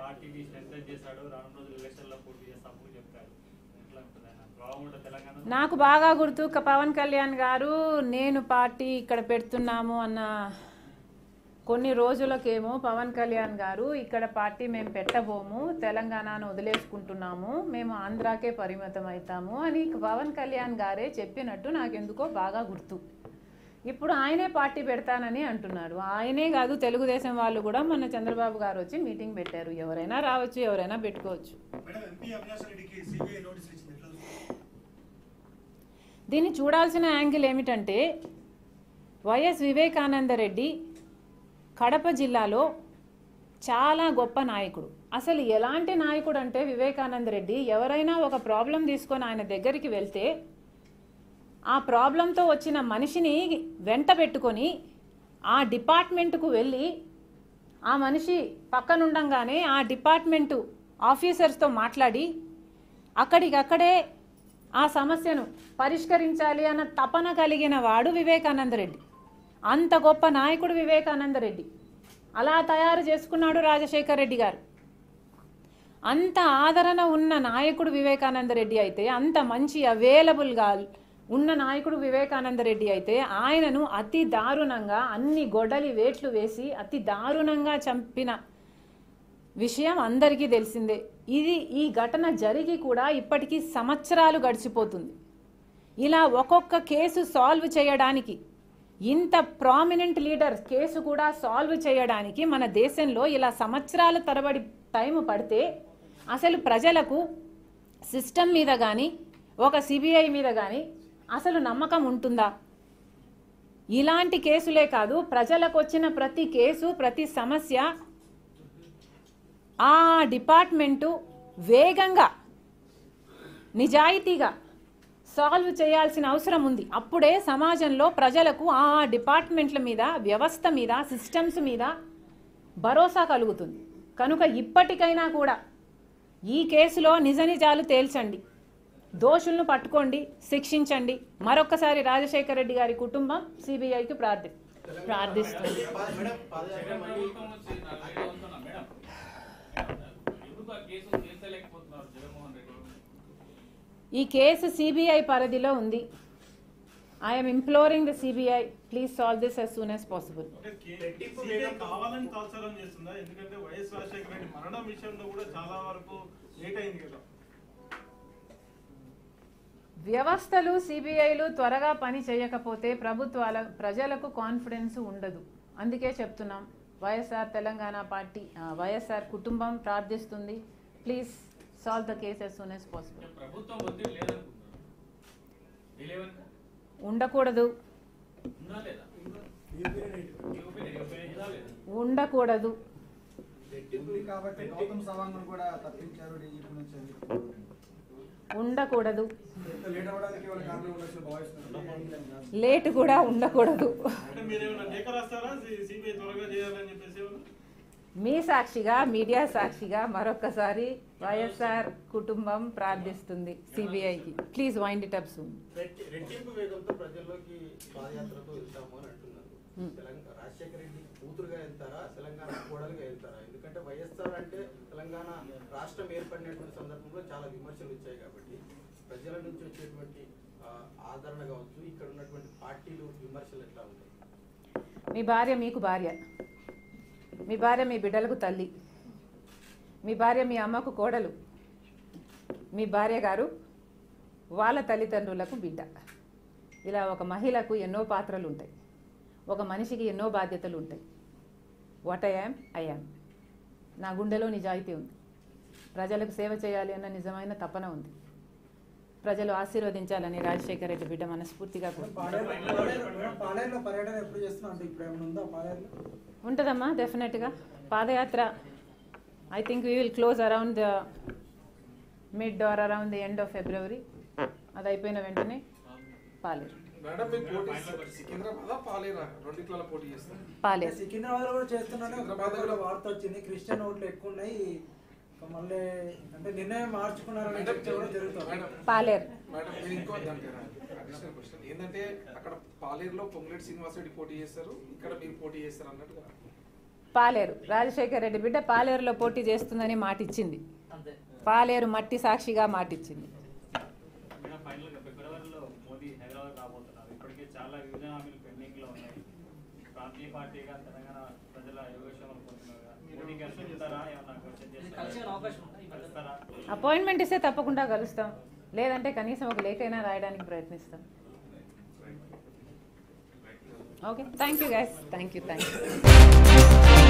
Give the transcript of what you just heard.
పార్టీని స్ట్రెంథెన్ చేశాడు రానున్న రోజుల్లో ఎలక్షన్ల పోటీ చేస్తామని చెప్తారు. నాకు బాగా గుర్తు పవన్ కళ్యాణ్ గారు నేను పార్టీ ఇక్కడ పెడుతున్నాము అన్న కొన్ని రోజులకేమో పవన్ కళ్యాణ్ గారు ఇక్కడ పార్టీ మేము పెట్టబోము, తెలంగాణను వదిలేసుకుంటున్నాము, మేము ఆంధ్రాకే పరిమితం అవుతాము అని పవన్ కళ్యాణ్ గారే చెప్పినట్టు నాకెందుకో బాగా గుర్తు. ఇప్పుడు ఆయనే పార్టీ పెడతానని అంటున్నాడు. ఆయనే కాదు, తెలుగుదేశం వాళ్ళు కూడా మన చంద్రబాబు గారు వచ్చి మీటింగ్ పెట్టారు. ఎవరైనా రావచ్చు, ఎవరైనా పెట్టుకోవచ్చు. దీన్ని చూడాల్సిన యాంగిల్ ఏమిటంటే వైఎస్ వివేకానందరెడ్డి కడప జిల్లాలో చాలా గొప్ప నాయకుడు. అసలు ఎలాంటి నాయకుడు అంటే వివేకానందరెడ్డి ఎవరైనా ఒక ప్రాబ్లం తీసుకొని ఆయన దగ్గరికి వెళ్తే ఆ ప్రాబ్లంతో వచ్చిన మనిషిని వెంట పెట్టుకొని ఆ డిపార్ట్మెంట్కు వెళ్ళి ఆ మనిషి పక్కనుండగానే ఆ డిపార్ట్మెంటు ఆఫీసర్స్తో మాట్లాడి అక్కడికక్కడే ఆ సమస్యను పరిష్కరించాలి అన్న తపన కలిగిన వాడు వివేకానందరెడ్డి. అంత గొప్ప నాయకుడు వివేకానందరెడ్డి. అలా తయారు చేసుకున్నాడు రాజశేఖర్ రెడ్డి గారు. అంత ఆదరణ ఉన్న నాయకుడు వివేకానందరెడ్డి అయితే, అంత మంచి అవైలబుల్గా ఉన్న నాయకుడు వివేకానందరెడ్డి అయితే ఆయనను అతి దారుణంగా అన్ని గొడలి వేట్లు వేసి అతి దారుణంగా చంపిన విషయం అందరికీ తెలిసిందే. ఈ ఘటన జరిగి కూడా ఇప్పటికీ సంవత్సరాలు గడిచిపోతుంది. ఇలా ఒక్కొక్క కేసు సాల్వ్ చేయడానికి, ఇంత ప్రామినెంట్ లీడర్ కేసు కూడా సాల్వ్ చేయడానికి మన దేశంలో ఇలా సంవత్సరాల తరబడి టైం పడితే అసలు ప్రజలకు సిస్టమ్ మీద కానీ ఒక సిబిఐ మీద కానీ అసలు నమ్మకం ఉంటుందా? ఇలాంటి కేసులే కాదు, ప్రజలకు వచ్చిన ప్రతి కేసు, ప్రతి సమస్య ఆ డిపార్ట్మెంటు వేగంగా నిజాయితీగా సాల్వ్ చేయాల్సిన అవసరం ఉంది. అప్పుడే సమాజంలో ప్రజలకు ఆ డిపార్ట్మెంట్ల మీద, వ్యవస్థ మీద, సిస్టమ్స్ మీద భరోసా కలుగుతుంది. కనుక ఇప్పటికైనా కూడా ఈ కేసులో నిజ నిజాలు తేల్చండి, దోషులను పట్టుకోండి, శిక్షించండి. మరొకసారి రాజశేఖర్ రెడ్డి గారి కుటుంబం సిబిఐకి ప్రార్థిస్తుంది. ఈ కేసు సిబిఐ పరిధిలో ఉంది. I'm imploring the CBI, please solve this as soon as possible. వ్యవస్థలు, సిబిఐలు త్వరగా పని చేయకపోతే ప్రభుత్వాల ప్రజలకు కాన్ఫిడెన్స్ ఉండదు. అందుకే చెప్తున్నాం, వైఎస్ఆర్ తెలంగాణ పార్టీ, వైఎస్ఆర్ కుటుంబం ప్రార్థిస్తుంది, please solve the case as soon as possible. ప్రభుత్వం ఒత్తిడి లేదనుకుంటున్నాను. ఉండకూడదు, ఉండకూడదు. ఉండకూడదు, లేట్ కూడా ఉండకూడదు. మీ సాక్షిగా, మీడియా సాక్షిగా మరొకసారి వైఎస్ఆర్ కుటుంబం ప్రార్థిస్తుంది సిబిఐకి, please wind it up soon. ప్రజల నుంచి వచ్చేటువంటి ఆదరణ కావచ్చు, ఇక్కడ ఉన్నటువంటి పార్టీలు విమర్శలు ఎట్లా ఉంటాయి? మీ భార్య మీకు భార్య, మీ భార్య మీ బిడ్డలకు తల్లి, మీ భార్య మీ అమ్మకు కోడలు, మీ భార్య గారు వాళ్ళ తల్లిదండ్రులకు బిడ్డ. ఇలా ఒక మహిళకు ఎన్నో పాత్రలు ఉంటాయి, ఒక మనిషికి ఎన్నో బాధ్యతలు ఉంటాయి. వాట్ ఐ యామ్, నా గుండెలో నిజాయితీ ఉంది, ప్రజలకు సేవ చేయాలి అన్న నిజమైన తపన ఉంది, ప్రజలు ఆశీర్వదించాలని రాజశేఖర్ రెడ్డి బిడ్డ మనస్ఫూర్తిగా ఉంటుందమ్మా. డెఫినెట్గా పాదయాత్ర I think we will close around the mid or around the end of February. అది అయిపోయిన వెంటనే పాలేరు. పాలేరు సికింద్రాబాద్ కూడా చేస్తున్నాను, వార్త వచ్చింది క్రిస్టియన్ ఓట్లు ఎక్కువ ఉన్నాయి, మళ్ళీ అంటే నిర్ణయం మార్చుకున్నారని జరుగుతుంది. పాలేరు ఏంటంటే అక్కడ పాలేరులో పొంగులేటి శ్రీనివాసరెడ్డి పోటీ చేస్తారు, ఇక్కడ మీరు పోటీ చేస్తారు అన్నట్టుగా పాలేరు రాజశేఖర్ రెడ్డి బిడ్డ పాలేరులో పోటీ చేస్తుందని మాటిచ్చింది. పాలేరు మట్టి సాక్షిగా మాటిచ్చింది. అపాయింట్మెంట్ ఇస్తే తప్పకుండా కలుస్తాం, లేదంటే కనీసం ఒక లేఖైనా రాయడానికి ప్రయత్నిస్తాం. Okay, thank you guys. Thank you.